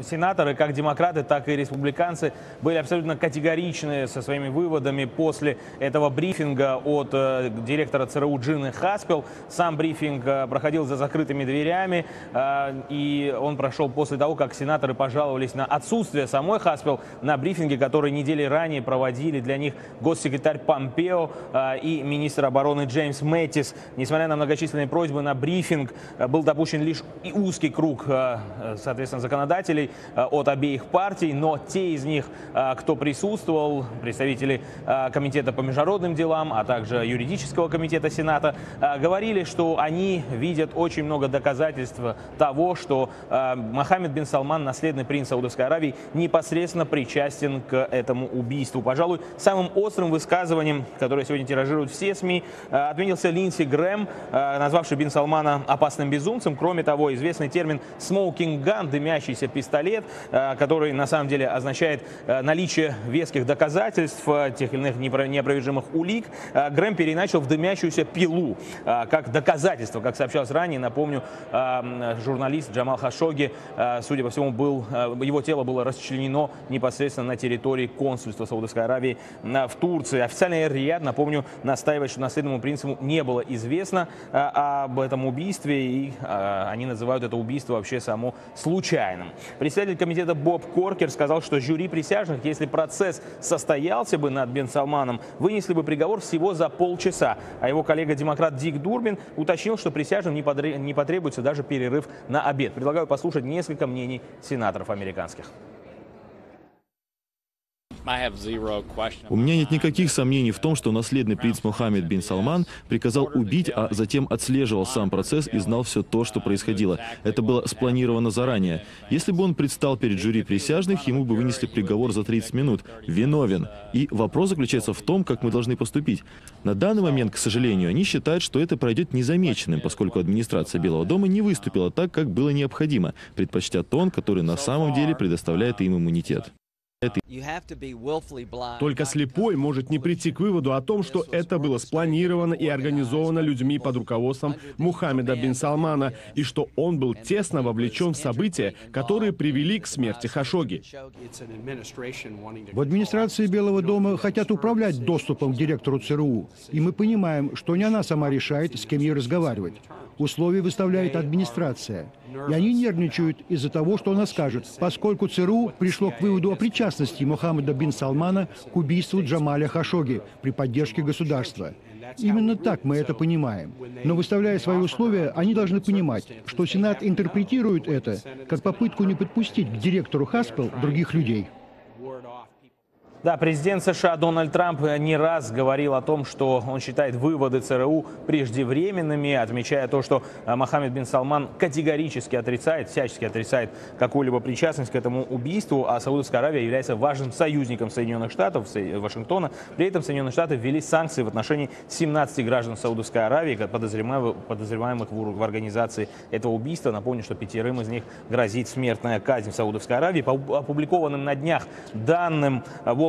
Сенаторы, как демократы, так и республиканцы, были абсолютно категоричны со своими выводами после этого брифинга от директора ЦРУ Джины Хаспел. Сам брифинг проходил за закрытыми дверями, и он прошел после того, как сенаторы пожаловались на отсутствие самой Хаспел на брифинге, который недели ранее проводили для них госсекретарь Помпео и министр обороны Джеймс Мэттис. Несмотря на многочисленные просьбы на брифинг, был допущен лишь и узкий круг, соответственно, законодателей от обеих партий, но те из них, кто присутствовал, представители комитета по международным делам, а также юридического комитета Сената, говорили, что они видят очень много доказательств того, что Мухаммед бин Салман, наследный принц Саудовской Аравии, непосредственно причастен к этому убийству. Пожалуй, самым острым высказыванием, которое сегодня тиражируют все СМИ, отметился Линдси Грэм, назвавший бин Салмана опасным безумцем. Кроме того, известный термин «smoking gun», дымящийся пистолет, который на самом деле означает наличие веских доказательств, тех или иных неопровержимых улик, Грэм переначал в дымящуюся пилу как доказательство. Как сообщалось ранее, напомню, журналист Джамаль Хашогги, судя по всему, его тело было расчленено непосредственно на территории консульства Саудовской Аравии в Турции. Официальный Эр-Рияд, напомню, настаивает, что наследному принцу не было известно об этом убийстве, и они называют это убийство вообще само случайным. Председатель комитета Боб Коркер сказал, что жюри присяжных, если процесс состоялся бы над бин Салманом, вынесли бы приговор всего за полчаса. А его коллега-демократ Дик Дурбин уточнил, что присяжным не потребуется даже перерыв на обед. Предлагаю послушать несколько мнений сенаторов американских. У меня нет никаких сомнений в том, что наследный принц Мухаммед бин Салман приказал убить, а затем отслеживал сам процесс и знал все то, что происходило. Это было спланировано заранее. Если бы он предстал перед жюри присяжных, ему бы вынесли приговор за 30 минут. Виновен. И вопрос заключается в том, как мы должны поступить. На данный момент, к сожалению, они считают, что это пройдет незамеченным, поскольку администрация Белого дома не выступила так, как было необходимо, предпочтя тон, который на самом деле предоставляет им иммунитет. Только слепой может не прийти к выводу о том, что это было спланировано и организовано людьми под руководством Мухаммеда бин Салмана, и что он был тесно вовлечен в события, которые привели к смерти Хашогги. В администрации Белого дома хотят управлять доступом к директору ЦРУ, и мы понимаем, что не она сама решает, с кем ей разговаривать. Условия выставляет администрация. И они нервничают из-за того, что она скажет, поскольку ЦРУ пришло к выводу о причастности Мухаммеда бин Салмана к убийству Джамаля Хашогги при поддержке государства. Именно так мы это понимаем. Но выставляя свои условия, они должны понимать, что Сенат интерпретирует это как попытку не подпустить к директору Хаспел других людей. Да, президент США Дональд Трамп не раз говорил о том, что он считает выводы ЦРУ преждевременными, отмечая то, что Мухаммед бин Салман категорически отрицает, всячески отрицает какую-либо причастность к этому убийству, а Саудовская Аравия является важным союзником Соединенных Штатов, Вашингтона. При этом Соединенные Штаты ввели санкции в отношении 17 граждан Саудовской Аравии, подозреваемых в организации этого убийства. Напомню, что 5 из них грозит смертная казнь в Саудовской Аравии. По опубликованным на днях данным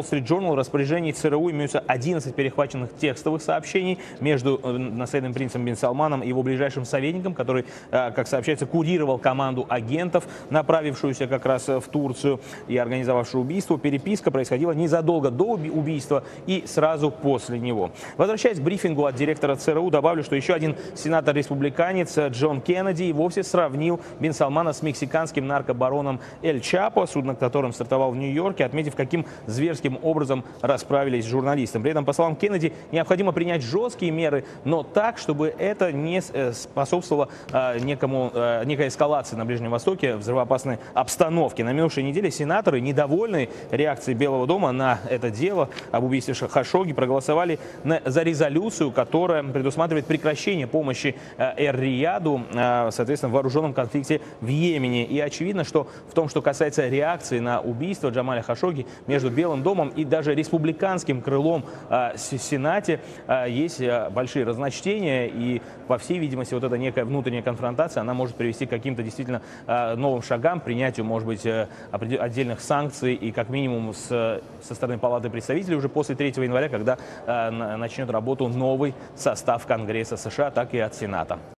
Street Journal, в распоряжении ЦРУ имеются 11 перехваченных текстовых сообщений между наследным принцем бин Салманом и его ближайшим советником, который, как сообщается, курировал команду агентов, направившуюся как раз в Турцию и организовавшую убийство. Переписка происходила незадолго до убийства и сразу после него. Возвращаясь к брифингу от директора ЦРУ, добавлю, что еще один сенатор-республиканец Джон Кеннеди и вовсе сравнил бин Салмана с мексиканским наркобароном Эль Чапо, суд над которым стартовал в Нью-Йорке, отметив, каким зверским образом расправились с журналистом. При этом, по словам Кеннеди, необходимо принять жесткие меры, но так, чтобы это не способствовало некой эскалации на Ближнем Востоке, взрывоопасной обстановке. На минувшей неделе сенаторы, недовольные реакцией Белого дома на это дело об убийстве Хашогги, проголосовали за резолюцию, которая предусматривает прекращение помощи Эр-Рияду, соответственно, в вооруженном конфликте в Йемене. И очевидно, что в том, что касается реакции на убийство Джамаля Хашогги, между Белым домом и даже республиканским крылом в Сенате есть большие разночтения, и, по всей видимости, вот эта некая внутренняя конфронтация, она может привести к каким-то действительно новым шагам, принятию, может быть, отдельных санкций и, как минимум, со стороны Палаты представителей уже после 3 января, когда начнет работу новый состав Конгресса США, так и от Сената.